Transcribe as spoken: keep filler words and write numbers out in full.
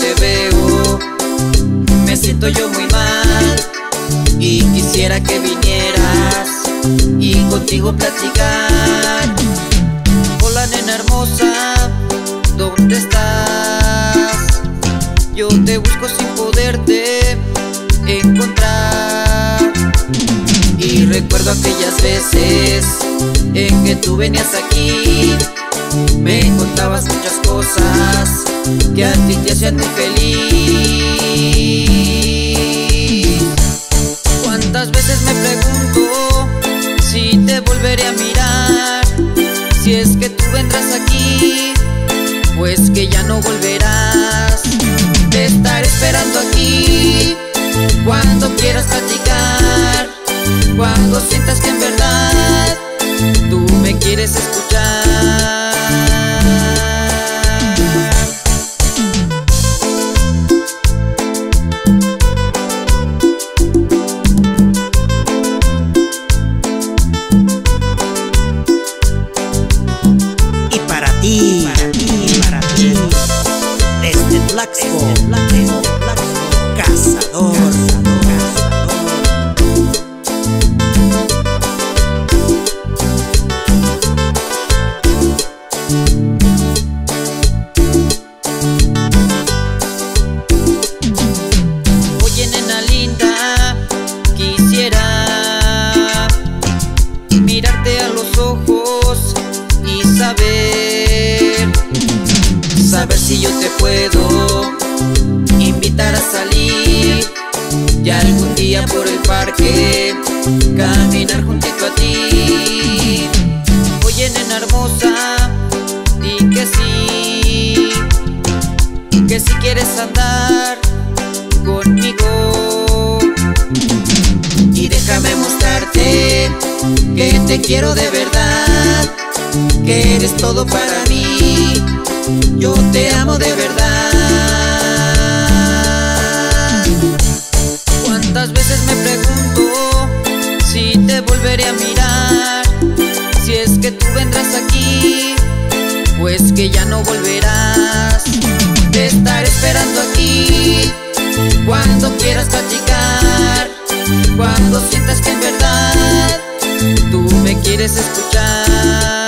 te veo, me siento yo muy mal y quisiera que vinieras y contigo platicar. Hola nena hermosa, ¿dónde estás? Yo te busco sin poderte encontrar. Y recuerdo aquellas veces en que tú venías aquí, me contabas muchas cosas que a ti te hacían muy feliz. ¿Cuántas veces me pregunto si te volveré a mirar? Si es que tú vendrás aquí, pues que ya no volverás. Te estaré esperando aquí cuando quieras platicar, cuando sientas que en verdad tú me quieres escuchar. Quiero de verdad, que eres todo para mí, yo te amo de verdad. ¿Cuántas veces me pregunto si te volveré a mirar? Si es que tú vendrás aquí, pues que ya no volverás. Te estaré esperando aquí, cuando quieras platicar, cuando sientas que en verdad tú me quieres escuchar.